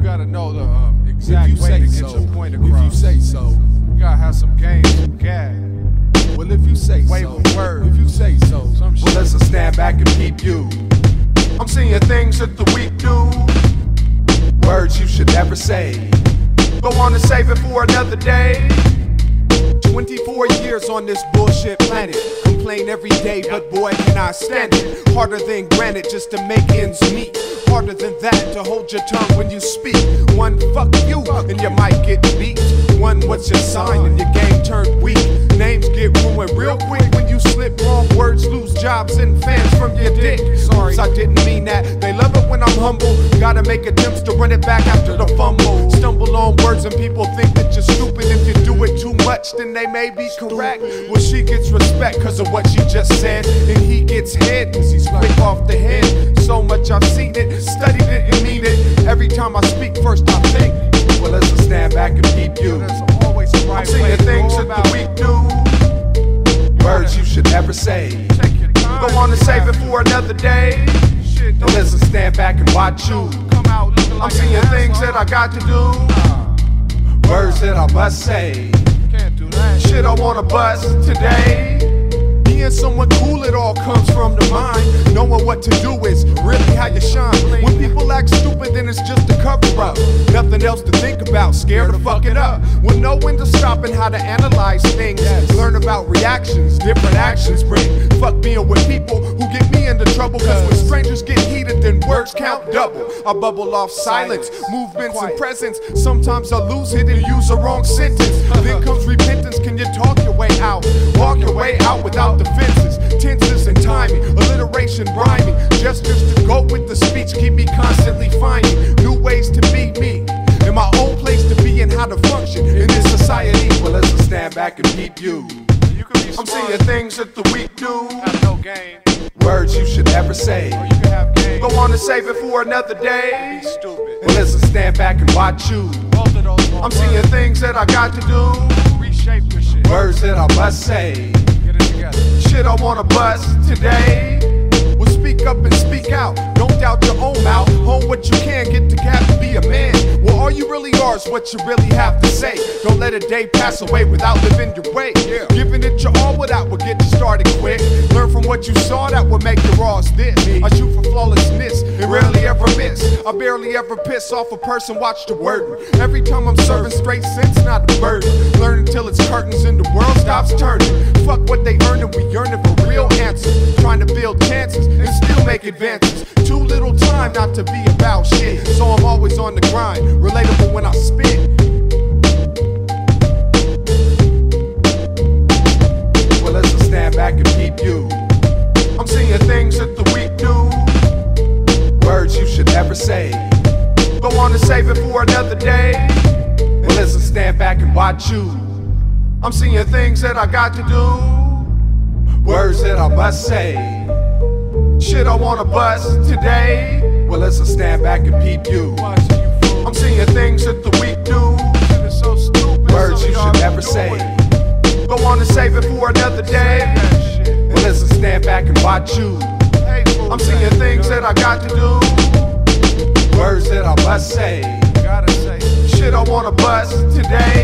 you gotta know the exact way to get your point across. If you say so, you gotta have some game, some gag. Well, if you say so, wave a word. If you say so, well, let's just stand back and peep you. I'm seeing things that the weak do. Words you should never say. Go on and save it for another day. 24 years on this bullshit planet. Complain every day, but boy, can I stand it. Harder than granite just to make ends meet. Harder than that to hold your tongue when you speak. One fuck you and you might get beat. One what's your sign and your game turned weak. Names get ruined real quick when you slip. Wrong words lose jobs and fans from your dick. Sorry, I didn't mean that. They love it when I'm humble. Gotta make attempts to run it back after the fumble. Stumble on words and people think that you're stupid. If you do it too much then they may be correct. Well, she gets respect cause of what she just said. And he gets head cause he's quick off the head. So much I've seen it, studied it and need it. Every time I speak first I think. Well, let's just stand back and keep you. I'm seeing things that the weak do. Words you should never say. Go on and save it for another day. Don't let's just stand back and watch you. I'm seeing things that I got to do. Words that I must say. Shit, I wanna bust today. Being someone cool, it all comes from the mind. Knowing what to do is really how you shine. When people act stupid, then it's just a cover up. Nothing else to think about, scared to fuck it up. We'll know when to stop and how to analyze things. Learn about reactions, different actions bring. Fuck being with people who get me into trouble. Cause when strangers get heated, then words count double. I bubble off silence, movements and presence. Sometimes I lose it and use a wrong sentence. Then comes repentance, can you talk your way out? Walk your way out without defenses. Tenses and timing, alliteration, rhyming. Gestures to go with the speech keep me constantly finding new ways to be me. And my own place to be and how to function in this society. Well, let's just stand back and keep you. I'm seeing things that the weak do. Have no game. Words you should never say. Or you can have game. Go on and save it for another day. Be stupid. Well, let's just stand back and watch you. I'm seeing things that I got to do. Reshape your shit. Words that I must say. Get it together. Shit I wanna bust today. Well, speak up and speak out. Don't doubt your own mouth. Own what you can. Get the cap and be a man. Well, all you really are is what you really have to say. Don't let a day pass away without living your way. Giving it your all without will get you started quick. Learn from what you saw that will make your raws this. I shoot for flawlessness and rarely ever miss. I barely ever piss off a person, watch the word. Every time I'm serving straight sense, not a burden. Learn until it's curtains and the world stops turning. Fuck what they earn and we yearn for real answers. Trying to build chances and still make advances. Too little time not to be about shit. So I'm always on the grind, relatable when I spit. Well, let's just stand back and keep you. I'm seeing things that the weak do. Words you should never say. Go on and save it for another day. Well, let's just stand back and watch you. I'm seeing things that I got to do. Words that I must say. Shit I wanna bust today. Well, let's just stand back and peep you. I'm seeing things that the weak do. Words you should never say. Go on and save it for another day. Well, let's just stand back and watch you. I'm seeing things that I got to do. Words that I must say. Shit I wanna bust today.